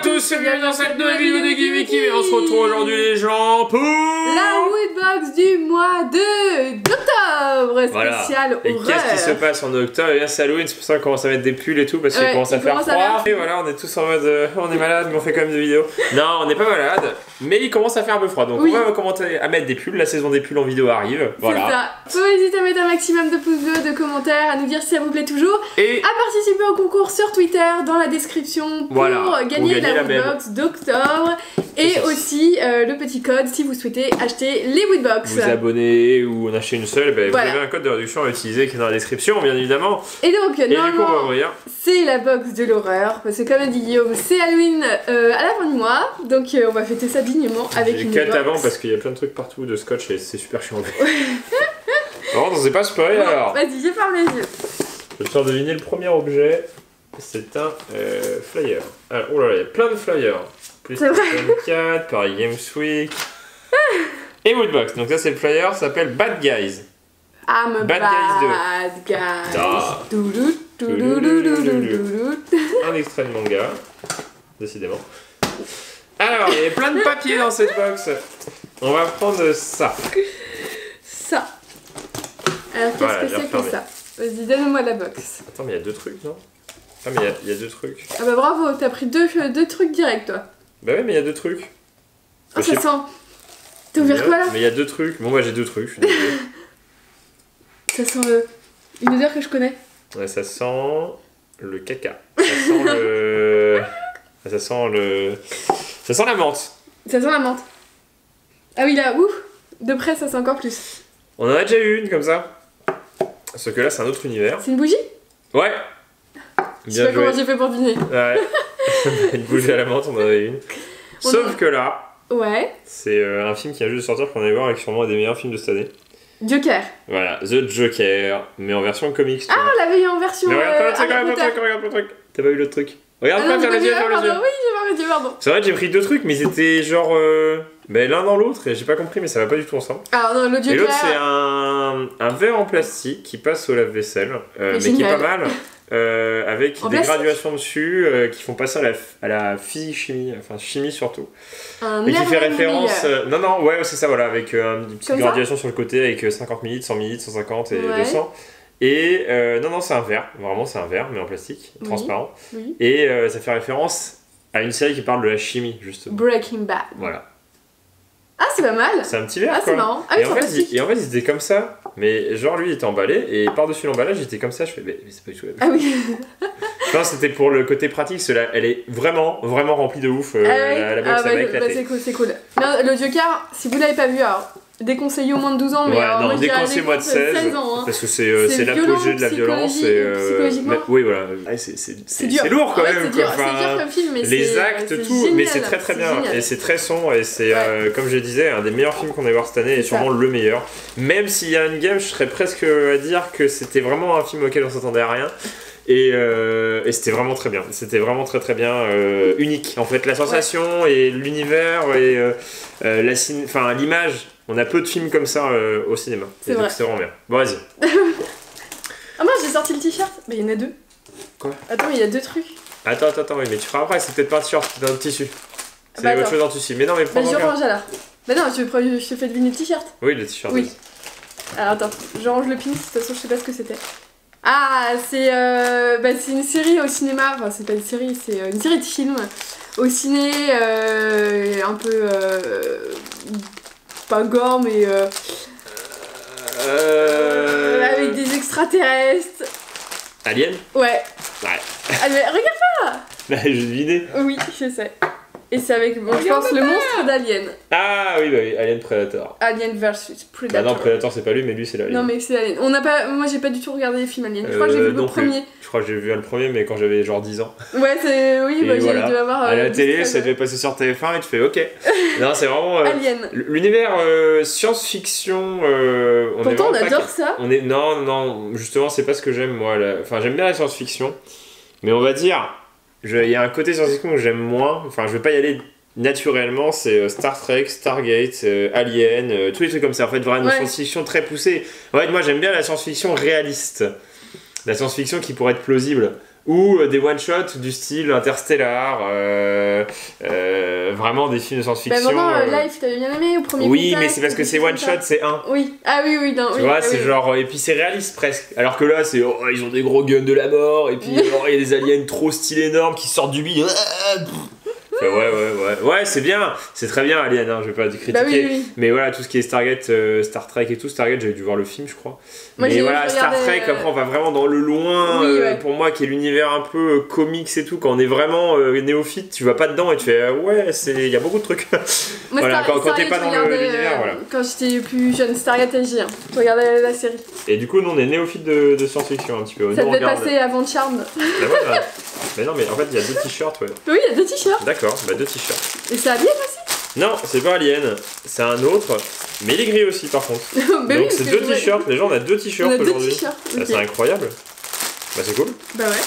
à tous et bienvenue dans cette nouvelle vidéo de Gimiki. Et on se retrouve aujourd'hui les gens pour la Wootbox du mois d'octobre spécial horreur. Et qu'est-ce qui se passe en octobre? C'est Halloween, c'est pour ça qu'on commence à mettre des pulls et tout parce qu'il commence à faire froid. Et voilà, on est tous en mode on est malade mais on fait quand même des vidéos. Non, on n'est pas malade mais il commence à faire un peu froid. Donc on va commencer à mettre des pulls, la saison des pulls en vidéo arrive. Voilà. Faut hésiter à mettre un maximum de pouces bleus, de commentaires, à nous dire si ça vous plaît toujours. Et à participer au concours sur Twitter dans la description pour gagner la Wootbox d'octobre et aussi le petit code si vous souhaitez acheter les Wootbox. Vous abonnez ou en acheter une seule, bah, vous avez un code de réduction à utiliser qui est dans la description bien évidemment. Et donc normalement c'est la box de l'horreur parce que comme a dit Guillaume c'est Halloween à la fin du mois donc on va fêter ça dignement avec une box. J'ai quatre avant parce qu'il y a plein de trucs partout de scotch et c'est super chiant. Non, c'est pas spoil alors. Vas-y, j'ai fermé les yeux. Je vais te faire deviner le premier objet. C'est un flyer. Alors, oh là là, il y a plein de flyers. PlayStation 4, Paris Games Week et Wootbox. Donc ça c'est le flyer, ça s'appelle Bad Guys. Ah mais Bad Guys 2. Un extrait de manga, décidément. Alors, il y a plein de papiers dans cette box. On va prendre ça. Ça. Alors qu'est-ce que c'est que ça? Vas-y, donne-moi la box. Attends, mais il y a deux trucs, non? Ah mais il y a deux trucs. Ah bah bravo, t'as pris deux trucs direct toi. Bah ouais mais il y a deux trucs. Ah ça sent. T'as ouvert quoi là? Mais il y a deux trucs, bon bah j'ai deux trucs. Ça sent une odeur que je connais. Ouais ça sent le caca. Ça sent le... Ça sent la menthe. Ça sent la menthe. Ah oui là, ouf. De près ça sent encore plus. On en a déjà eu une comme ça. Sauf que là c'est un autre univers. C'est une bougie? Ouais. Je sais pas comment j'ai fait pour deviner. Ouais. Une bougie à la menthe, on en avait une. Sauf que là, c'est un film qui a juste de sortir qu'on allait voir avec sûrement un des meilleurs films de cette année. Joker. Voilà, The Joker, mais en version comics. Ah, on l'avait eu en version. Mais regarde le truc. T'as pas vu l'autre truc? Regarde pas, ferme les yeux, ferme les yeux. Oui, j'ai pas vu, pardon. C'est vrai, j'ai pris deux trucs, mais c'était genre. Ben l'un dans l'autre, et j'ai pas compris, mais ça va pas du tout ensemble. Ah non, le Joker. Et l'autre, c'est un verre en plastique qui passe au lave-vaisselle, mais qui est pas mal. Avec des graduations dessus qui font passer à la physique chimie, enfin chimie surtout. Et qui fait référence. Non, non, ouais, c'est ça, voilà, avec une petite graduation sur le côté avec 50 ml, 100 ml, 150 et 200. Et non, non, c'est un verre, vraiment, c'est un verre, mais en plastique, transparent. Et ça fait référence à une série qui parle de la chimie, justement. Breaking Bad. Voilà. Ah, c'est pas mal! C'est un petit verre! Ah, c'est marrant! Ah, et en fait, il était comme ça, mais genre lui il était emballé et par-dessus l'emballage il était comme ça. Je fais, mais c'est pas du tout la même chose. Ah oui! Non, c'était pour le côté pratique, elle est vraiment, vraiment remplie de ouf. La box elle va éclater. Bah, c'est cool, c'est cool. Non, le Joker, si vous l'avez pas vu, alors déconseillé au moins de 12 ans, mais non, déconseillé au moins de 16 ans. Hein. Parce que c'est l'apogée de la violence. Oui, voilà. Ah, c'est lourd quand même. C'est dur comme film, mais les actes, tout. Mais c'est très très bien. Et c'est très sombre. Et c'est, comme je disais, un des meilleurs films qu'on ait voir cette année. Et sûrement le meilleur. Même s'il y a une game, je serais presque à dire que c'était vraiment un film auquel on s'attendait à rien. Et c'était vraiment très bien. C'était vraiment très très bien, unique. En fait, la sensation et l'univers et l'image. On a peu de films comme ça au cinéma. C'est vrai. C'est vraiment bien. Bon, vas-y. Ah, moi j'ai sorti le t-shirt. Mais il y en a deux. Quoi? Attends, mais il y a deux trucs. Attends, oui, mais tu feras après. C'est peut-être pas un t-shirt, c'est un tissu. C'est autre chose en tissu. Mais non, mais prends. Bah, je range alors. Bah, non, je te fais deviner le t-shirt. Oui, le t-shirt. Oui. Alors, attends, je range le pin. De toute façon, je sais pas ce que c'était. Ah, c'est une série au cinéma. Enfin, c'est pas une série, c'est une série de films. Au ciné, un peu. Pas gore mais avec des extraterrestres. Alien? Ouais. Ah, mais regarde pas. Bah j'ai deviné. Oui je sais. Et c'est avec je pense le monstre d'Alien. Ah oui bah oui, Alien Predator. Alien versus Predator. Bah non Predator c'est pas lui mais lui c'est l'Alien. Non mais c'est l'Alien. On n'a pas, moi j'ai pas du tout regardé les films Alien. Je crois que j'ai vu le premier. Je crois que j'ai vu le premier mais quand j'avais genre 10 ans. Ouais c'est oui bah j'ai dû avoir. À la télé ça devait passer sur TF1 et tu fais ok. Non c'est vraiment Alien. L'univers science-fiction. Pourtant on adore ça. On est non justement c'est pas ce que j'aime moi. Enfin j'aime bien la science-fiction mais on va dire. Il y a un côté science-fiction que j'aime moins, enfin je vais pas y aller naturellement, c'est Star Trek, Stargate, Alien, tous les trucs comme ça, en fait vraiment une science-fiction très poussée. En fait moi j'aime bien la science-fiction réaliste, la science-fiction qui pourrait être plausible. ou des one-shots du style Interstellar, vraiment des films de science-fiction. Bah maintenant, Life, t'avais bien aimé au premier Oui, contact, mais c'est parce que c'est one-shot, c'est un. Oui, ah oui, oui, non, tu oui, vois, ah, c'est oui. Genre, et puis c'est réaliste presque. Alors que là, c'est, oh, ils ont des gros guns de la mort, et puis il y a des aliens trop stylés énormes qui sortent du bide. Ouais, c'est bien, c'est très bien Alien, hein, je vais pas critiquer, bah oui, oui. Mais voilà, tout ce qui est Stargate, Star Trek et tout, Stargate, j'avais dû voir le film, je crois. Moi, mais voilà, Star Trek, après on va vraiment dans le loin, oui, ouais. Pour moi, qui est l'univers un peu comics et tout, quand on est vraiment néophyte, tu vas pas dedans et tu fais, ouais, il y a beaucoup de trucs. Moi, voilà, quand t'es pas dans l'univers, voilà. Quand j'étais plus jeune, Stargate et G1, je regardais la série. Et du coup, nous, on est néophyte de science-fiction un petit peu. Ça devait passer avant Charme. Mais non, mais en fait, il y a deux t-shirts, ouais. Oui, il y a deux t-shirts. D'accord, bah deux t-shirts. Et c'est Alien aussi? Non, c'est pas Alien, c'est un autre, mais il est gris aussi par contre. Bah donc oui, c'est deux t-shirts, déjà on a deux t-shirts aujourd'hui. Okay. Bah, c'est incroyable. Bah c'est cool. Bah ouais,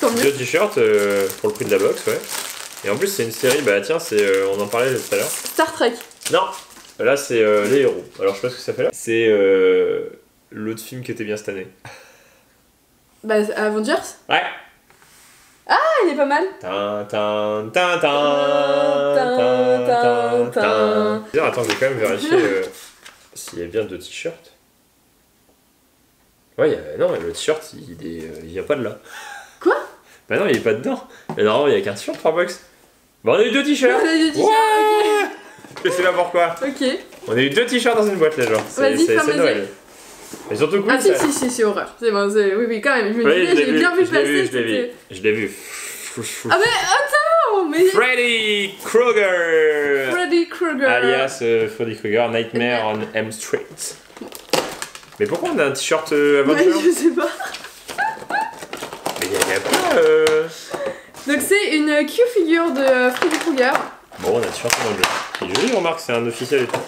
tant mieux. Deux t-shirts pour le prix de la box, ouais. Et en plus, c'est une série, bah tiens, c'est on en parlait tout à l'heure. Star Trek. Non, là c'est les héros. Alors je sais pas ce que ça fait là. C'est l'autre film qui était bien cette année. Bah Avengers? Ouais. Ah, il est pas mal. Attends, je vais quand même vérifier s'il y a bien deux t-shirts. Ouais, non, le t-shirt, il vient pas de là. Quoi? Bah non, il est pas dedans. Mais normalement, il y a qu'un t-shirt par box. Bah on a eu deux t-shirts. Je sais pas pourquoi. Ok. On a eu deux t-shirts dans une boîte, là, genre. C'est Noël. Mais surtout cool, ah ça... si, c'est horreur. C'est bon, oui, oui, quand même. Je me disais, j'ai bien vu passer. Je l'ai vu. Ah, mais attends! Freddy Krueger! Freddy Krueger! Alias Freddy Krueger, Nightmare on M Street. Mais pourquoi on a un t-shirt Avengers? Je sais pas. Mais il y a pas. Donc, c'est une cute figure de Freddy Krueger. Bon, on a un t-shirt Avengers. C'est joli, remarque, c'est un officiel et tout.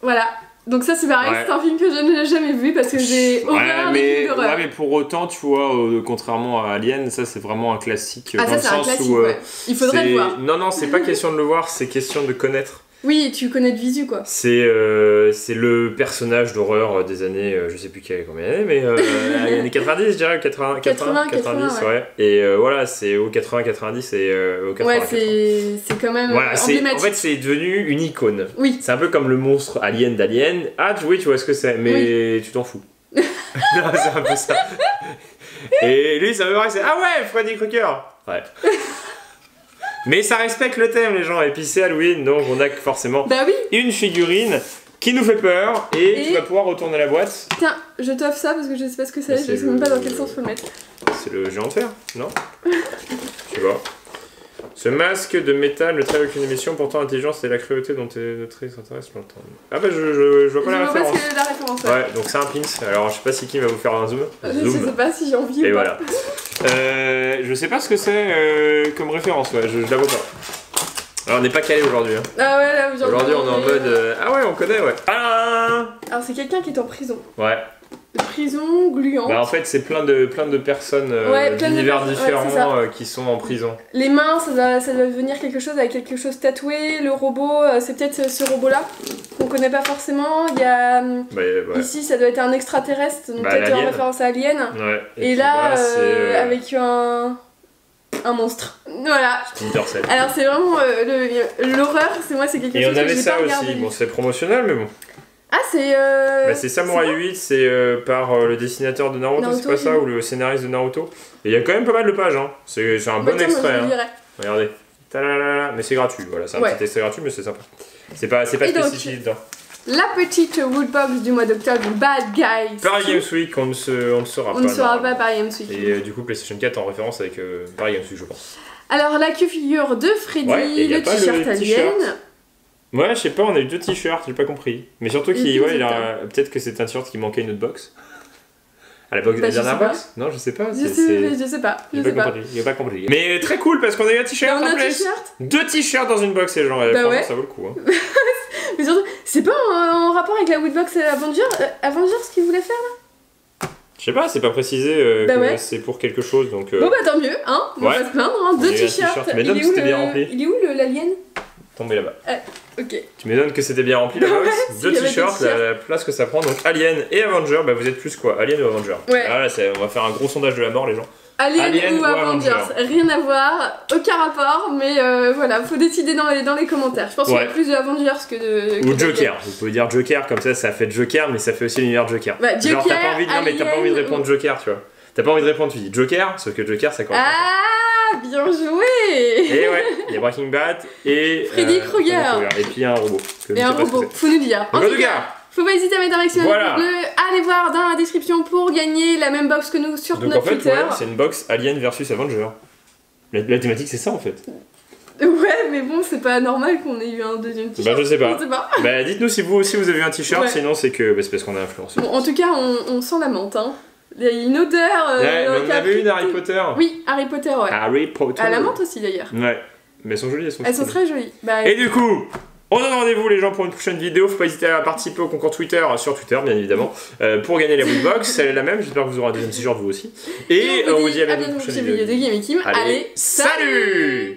Voilà. Donc ça c'est pareil, ouais. C'est un film que je n'ai jamais vu parce que j'ai horreur des films d'horreur. Ouais, mais pour autant, tu vois, contrairement à Alien, ça c'est vraiment un classique dans le sens où il faudrait le voir. Non non, c'est pas question de le voir, c'est question de connaître. Oui, tu connais de visu quoi. C'est le personnage d'horreur des années, je sais plus combien d'années, mais années 90 je dirais, 80, 90 ouais. Et voilà, c'est au 80-90 et au 80. Ouais, c'est quand même voilà, emblématique. En fait c'est devenu une icône. Oui. C'est un peu comme le monstre alien d'Alien. Ah oui, tu vois ce que c'est, mais oui. Tu t'en fous. Non, c'est un peu ça. Et lui ça me paraît, c'est ah ouais, Freddy Krueger. Ouais. Mais ça respecte le thème les gens, et puis c'est Halloween, donc on a forcément une figurine qui nous fait peur, et tu vas pouvoir retourner la boîte. Tiens, je t'offre ça parce que je sais pas ce que c'est, je sais même pas dans quel sens faut le mettre. C'est le géant de fer, non? Tu vois. Ce masque de métal ne traite aucune émission, pourtant l'intelligence et la cruauté dont notre s'intéresse longtemps. Ah bah je vois pas la référence. Je vois pas la référence. Ouais, donc c'est un pins, alors je sais pas si qui va vous faire un zoom. Je sais pas si j'ai envie. Et voilà. Je sais pas ce que c'est comme référence, ouais, je la vois pas. Alors on n'est pas calé aujourd'hui. Hein. Ah ouais, là aujourd'hui. Aujourd'hui on est en mode. Ah ouais, on connaît, ouais. Ah alors c'est quelqu'un qui est en prison. Ouais. Prison gluante. Bah en fait c'est plein de personnes d'univers différents qui sont en prison. Les mains ça doit devenir quelque chose avec quelque chose tatoué. Le robot c'est peut-être ce robot là qu'on connaît pas forcément. Il y a ici ça doit être un extraterrestre donc peut-être en référence à Alien. Ouais. Et là avec un monstre. Voilà. Intercept. Alors c'est vraiment l'horreur c'est moi c'est quelque chose. Et on avait ça aussi. Bon c'est promotionnel mais bon. Ah c'est c'est Samurai 8, c'est par le dessinateur de Naruto, c'est pas ça, ou le scénariste de Naruto. Et il y a quand même pas mal de pages, hein. C'est un bon extrait. Hein. Regardez. Ta-la-la-la. Mais c'est gratuit, voilà, c'est un petit extrait gratuit, mais c'est sympa. C'est pas spécifique dedans. La petite Wootbox du mois d'octobre, Bad Guys. Paris Games Week, on ne saura pas. On ne saura pas Paris Games Week. Et du coup, PlayStation 4 en référence avec Paris Games Week, je pense. Alors, la figure de Freddy, le t-shirt alien. Ouais, je sais pas, on a eu deux t-shirts, j'ai pas compris. Mais surtout qu'il peut-être que c'est un t-shirt qui manquait une autre box. À la box de la dernière box ? Non, je sais pas. Je sais pas. J'ai pas compris. Mais très cool parce qu'on a eu un t-shirt en plus. Deux t-shirts dans une box, les gens. Bah ouais. Ça vaut le coup. Hein. Mais surtout, c'est pas en rapport avec la Wootbox Avengers ce qu'ils voulaient faire là ? Je sais pas, c'est pas précisé que c'est pour quelque chose donc. Bon bah tant mieux, hein. On va se plaindre, hein. Deux t-shirts. Mais donc c'était bien rempli. Il est où l'alien ? Tombé là-bas. Ok. Tu m'étonnes que c'était bien rempli la box. Deux t-shirts, la place que ça prend. Donc Alien et Avenger, bah vous êtes plus quoi? Alien ou Avenger? Ouais. Ah là, on va faire un gros sondage de la mort les gens. Alien ou Avengers, rien à voir, aucun rapport, mais voilà, faut décider dans les commentaires. Je pense qu'il y a plus de Avengers que de... Ou Joker, vous pouvez dire Joker, comme ça fait Joker, mais ça fait aussi l'univers Joker. Bah, Joker, genre t'as pas envie de... Alien, non, mais t'as pas envie de répondre Joker, tu vois. T'as pas envie de répondre, tu dis Joker, sauf que Joker ça correspond. Ah, bien joué. Et ouais, il y a Breaking Bad et... Freddy Krueger. Et puis un robot. Et un robot, faut nous dire. En tout cas, faut pas hésiter à mettre un maximum de bleu, allez voir dans la description pour gagner la même box que nous sur notre Twitter. Ouais, c'est une box Alien versus Avengers. La thématique c'est ça en fait. Ouais, mais bon, c'est pas normal qu'on ait eu un deuxième t-shirt. Bah, je sais pas. Bah, dites-nous si vous aussi vous avez eu un t-shirt, sinon c'est que c'est parce qu'on a influencé. Bon, en tout cas, on s'en lamente, hein. Il y a une odeur. Ouais, on avait une Harry Potter. Oui, Harry Potter, ouais. Harry Potter. À la menthe aussi d'ailleurs. Ouais, mais elles sont jolies, elles sont très jolies. Bah, et du coup, on donne rendez-vous les gens pour une prochaine vidéo, faut pas hésiter à participer au concours Twitter, sur Twitter bien évidemment, pour gagner la Wootbox, elle est la même, j'espère que vous aurez un deuxième t-shirt vous aussi. Et on vous dit à la prochaine vidéo de Gimiki. Allez, salut.